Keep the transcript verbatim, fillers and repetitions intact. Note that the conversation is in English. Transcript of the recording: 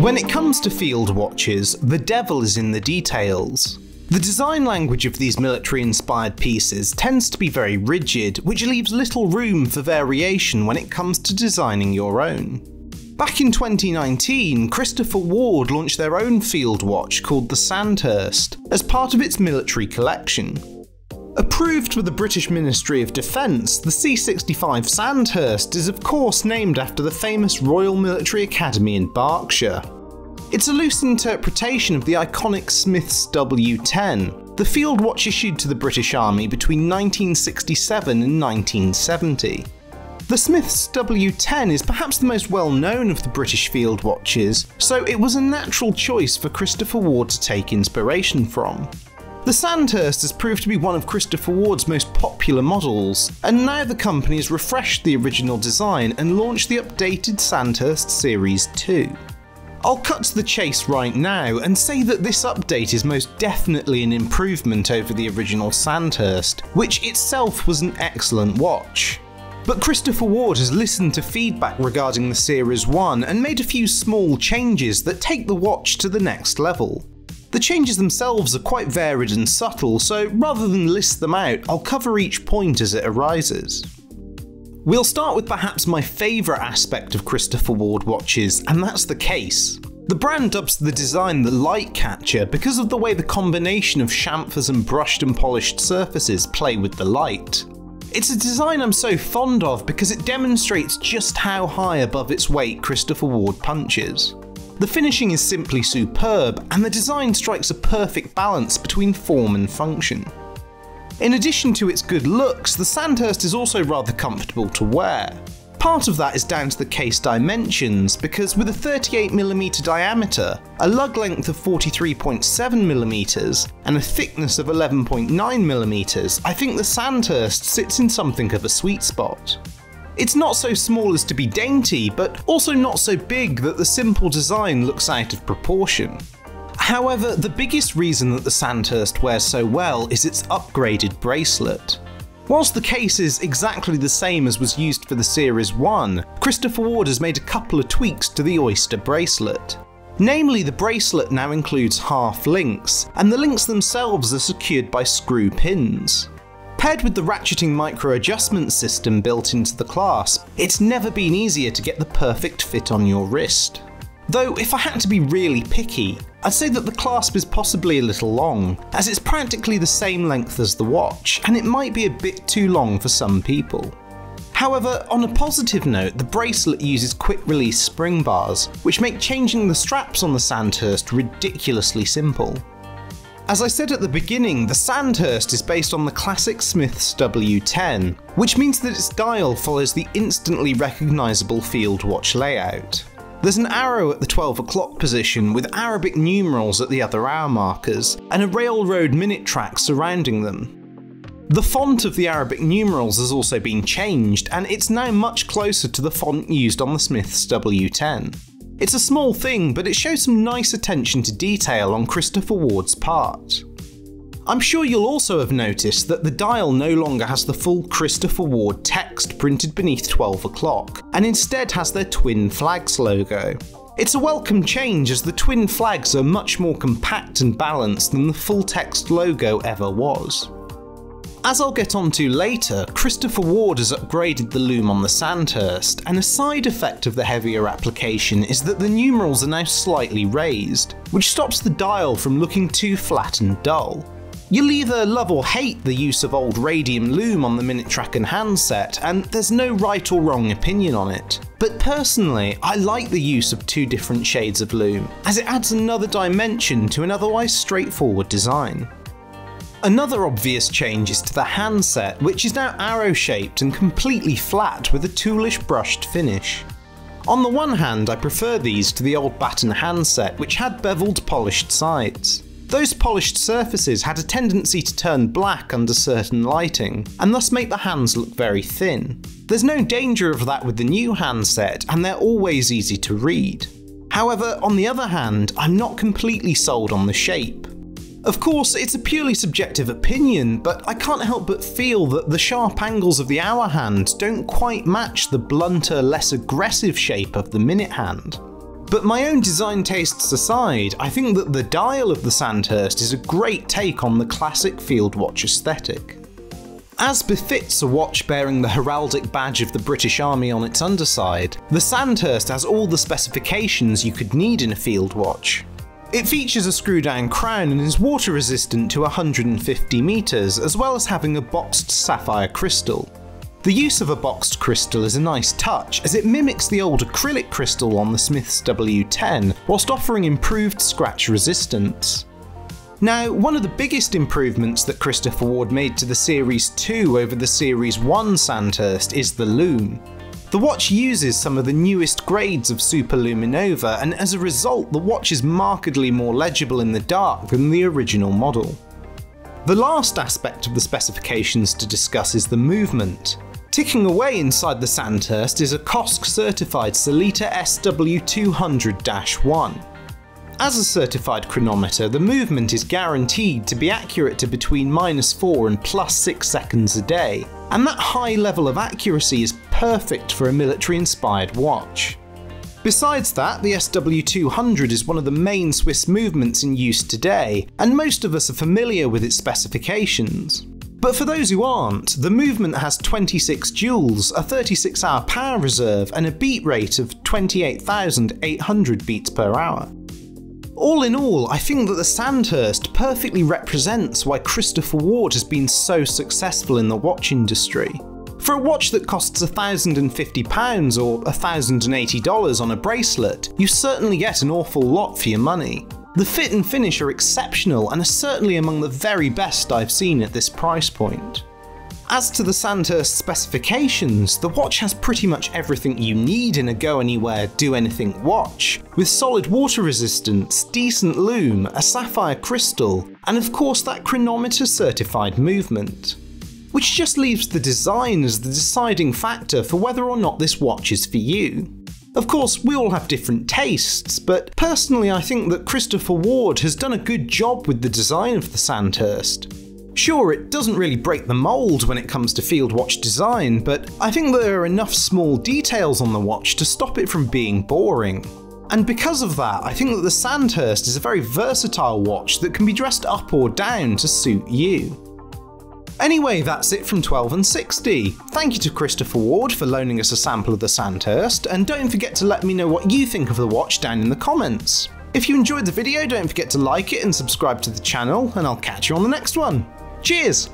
When it comes to field watches, the devil is in the details. The design language of these military-inspired pieces tends to be very rigid, which leaves little room for variation when it comes to designing your own. Back in twenty nineteen, Christopher Ward launched their own field watch called the Sandhurst as part of its military collection. Approved with the British Ministry of Defence, the C sixty-five Sandhurst is of course named after the famous Royal Military Academy in Berkshire. It's a loose interpretation of the iconic Smith's W ten, the field watch issued to the British Army between nineteen sixty-seven and nineteen seventy. The Smith's W ten is perhaps the most well-known of the British field watches, so it was a natural choice for Christopher Ward to take inspiration from. The Sandhurst has proved to be one of Christopher Ward's most popular models, and now the company has refreshed the original design and launched the updated Sandhurst Series two. I'll cut to the chase right now and say that this update is most definitely an improvement over the original Sandhurst, which itself was an excellent watch. But Christopher Ward has listened to feedback regarding the Series one and made a few small changes that take the watch to the next level. The changes themselves are quite varied and subtle, so rather than list them out, I'll cover each point as it arises. We'll start with perhaps my favourite aspect of Christopher Ward watches, and that's the case. The brand dubs the design the Light Catcher because of the way the combination of chamfers and brushed and polished surfaces play with the light. It's a design I'm so fond of because it demonstrates just how high above its weight Christopher Ward punches. The finishing is simply superb, and the design strikes a perfect balance between form and function. In addition to its good looks, the Sandhurst is also rather comfortable to wear. Part of that is down to the case dimensions, because with a thirty-eight millimeter diameter, a lug length of forty-three point seven millimeters, and a thickness of eleven point nine millimeters, I think the Sandhurst sits in something of a sweet spot. It's not so small as to be dainty, but also not so big that the simple design looks out of proportion. However, the biggest reason that the Sandhurst wears so well is its upgraded bracelet. Whilst the case is exactly the same as was used for the Series one, Christopher Ward has made a couple of tweaks to the Oyster bracelet. Namely, the bracelet now includes half links, and the links themselves are secured by screw pins. Paired with the ratcheting micro-adjustment system built into the clasp, it's never been easier to get the perfect fit on your wrist. Though, if I had to be really picky, I'd say that the clasp is possibly a little long, as it's practically the same length as the watch, and it might be a bit too long for some people. However, on a positive note, the bracelet uses quick-release spring bars, which make changing the straps on the Sandhurst ridiculously simple. As I said at the beginning, the Sandhurst is based on the classic Smith's W ten, which means that its dial follows the instantly recognisable field watch layout. There's an arrow at the twelve o'clock position with Arabic numerals at the other hour markers, and a railroad minute track surrounding them. The font of the Arabic numerals has also been changed, and it's now much closer to the font used on the Smith's W ten. It's a small thing, but it shows some nice attention to detail on Christopher Ward's part. I'm sure you'll also have noticed that the dial no longer has the full Christopher Ward text printed beneath twelve o'clock, and instead has their Twin Flags logo. It's a welcome change, as the Twin Flags are much more compact and balanced than the full text logo ever was. As I'll get onto later, Christopher Ward has upgraded the lume on the Sandhurst, and a side effect of the heavier application is that the numerals are now slightly raised, which stops the dial from looking too flat and dull. You'll either love or hate the use of old radium lume on the minute track and handset, and there's no right or wrong opinion on it. But personally, I like the use of two different shades of lume, as it adds another dimension to an otherwise straightforward design. Another obvious change is to the handset, which is now arrow-shaped and completely flat with a toolish brushed finish. On the one hand, I prefer these to the old baton handset, which had bevelled polished sides. Those polished surfaces had a tendency to turn black under certain lighting, and thus make the hands look very thin. There's no danger of that with the new handset, and they're always easy to read. However, on the other hand, I'm not completely sold on the shape. Of course, it's a purely subjective opinion, but I can't help but feel that the sharp angles of the hour hand don't quite match the blunter, less aggressive shape of the minute hand. But my own design tastes aside, I think that the dial of the Sandhurst is a great take on the classic field watch aesthetic. As befits a watch bearing the heraldic badge of the British Army on its underside, the Sandhurst has all the specifications you could need in a field watch. It features a screw-down crown and is water resistant to one hundred fifty metres, as well as having a boxed sapphire crystal. The use of a boxed crystal is a nice touch, as it mimics the old acrylic crystal on the Smith's W ten, whilst offering improved scratch resistance. Now, one of the biggest improvements that Christopher Ward made to the Series two over the Series one Sandhurst is the lume. The watch uses some of the newest grades of Super Luminova, and as a result the watch is markedly more legible in the dark than the original model. The last aspect of the specifications to discuss is the movement. Ticking away inside the Sandhurst is a C O S C certified Sellita S W two hundred dash one. As a certified chronometer, the movement is guaranteed to be accurate to between minus four and plus six seconds a day, and that high level of accuracy is perfect for a military-inspired watch. Besides that, the S W two hundred is one of the main Swiss movements in use today, and most of us are familiar with its specifications. But for those who aren't, the movement has twenty-six joules, a thirty-six hour power reserve, and a beat rate of twenty-eight thousand eight hundred beats per hour. All in all, I think that the Sandhurst perfectly represents why Christopher Ward has been so successful in the watch industry. For a watch that costs one thousand fifty pounds or one thousand eighty dollars on a bracelet, you certainly get an awful lot for your money. The fit and finish are exceptional and are certainly among the very best I've seen at this price point. As to the Sandhurst specifications, the watch has pretty much everything you need in a go-anywhere, do-anything watch, with solid water resistance, decent lume, a sapphire crystal, and of course that chronometer-certified movement. Which just leaves the design as the deciding factor for whether or not this watch is for you. Of course, we all have different tastes, but personally I think that Christopher Ward has done a good job with the design of the Sandhurst. Sure, it doesn't really break the mould when it comes to field watch design, but I think there are enough small details on the watch to stop it from being boring. And because of that, I think that the Sandhurst is a very versatile watch that can be dressed up or down to suit you. Anyway, that's it from twelve and sixty. Thank you to Christopher Ward for loaning us a sample of the Sandhurst, and don't forget to let me know what you think of the watch down in the comments. If you enjoyed the video, don't forget to like it and subscribe to the channel, and I'll catch you on the next one. Cheers!